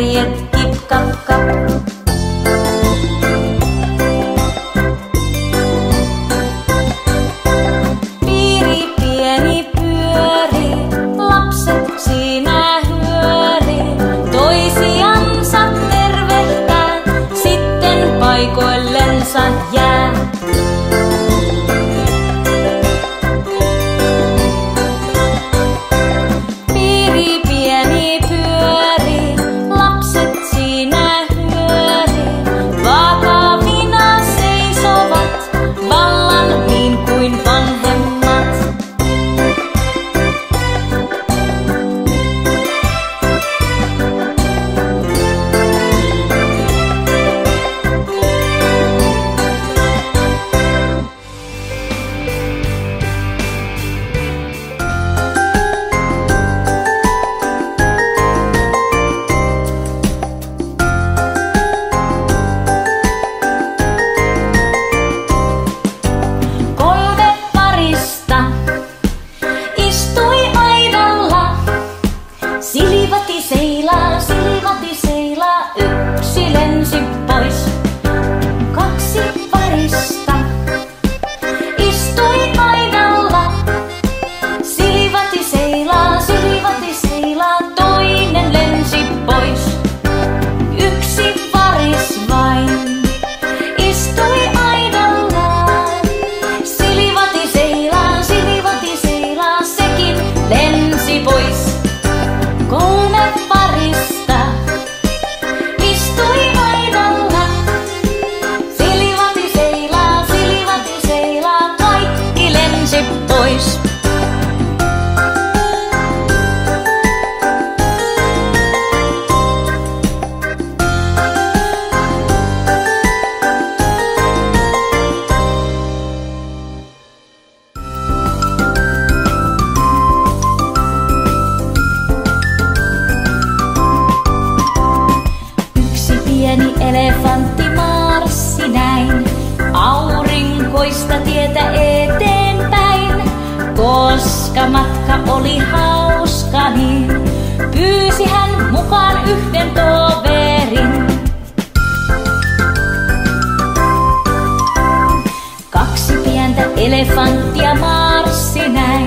เรียนกิบกับกับNeljä pientä elefanttia marssi näin.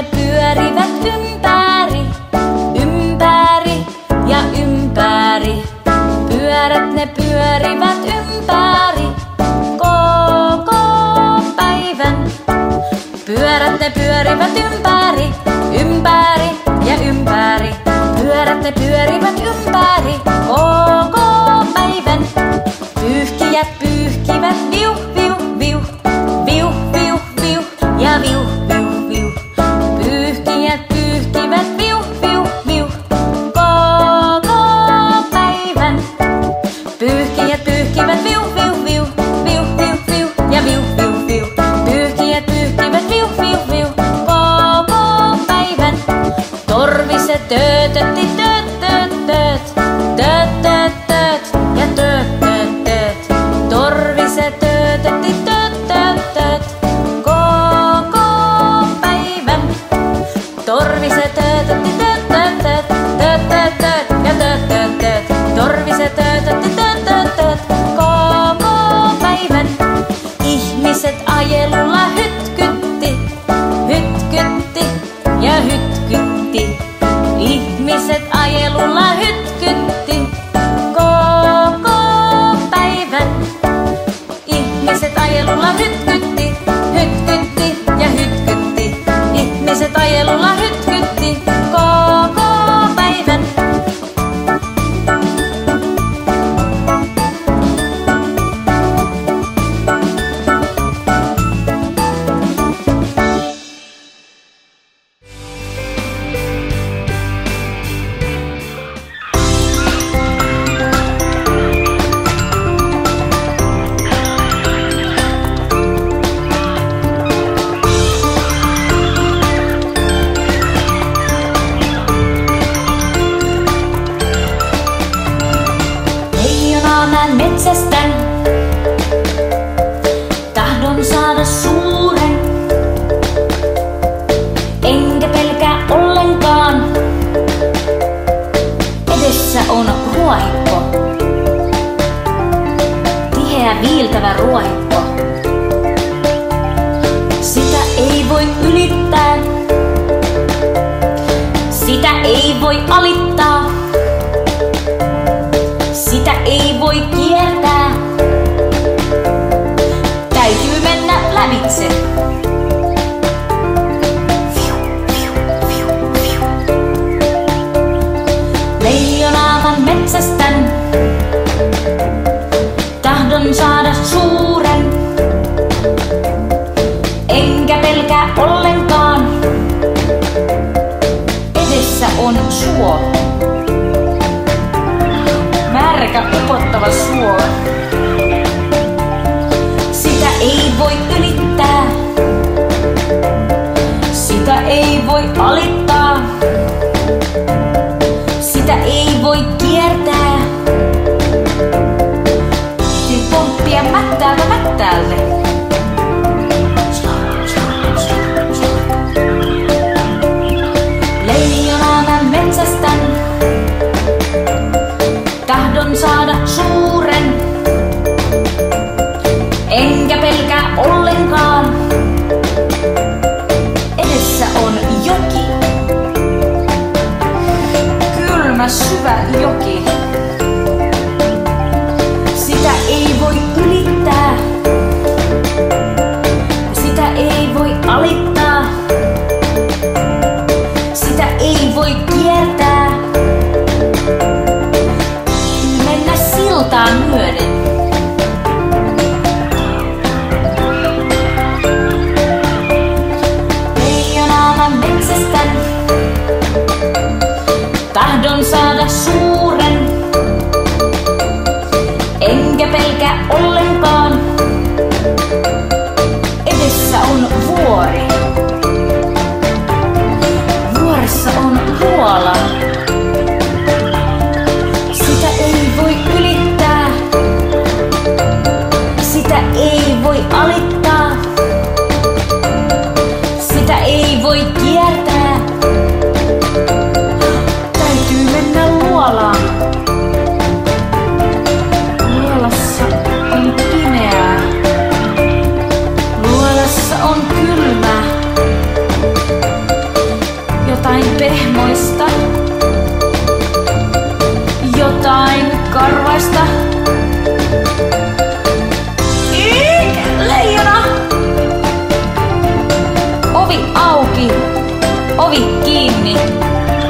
Ne pyörivät ympäri ja ympäri. Pyörät ne pyörivät ympäri koko päivän. Pyörät ne pyörivät ympäri, ympäri ja ympäri. Pyörät ne pyörivät ympäri koko päivän. Pyyhkijät pyyhkivät viuh viuh viuh, viuh viuh viuh ja viuh.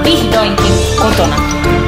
Vihdoinkin kotona.